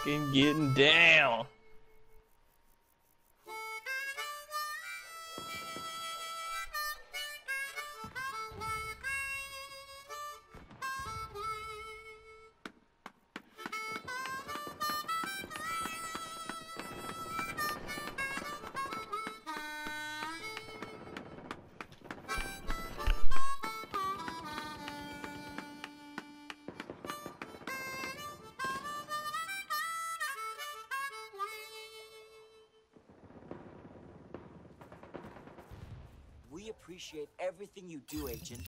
fucking getting down. We appreciate everything you do, Agent.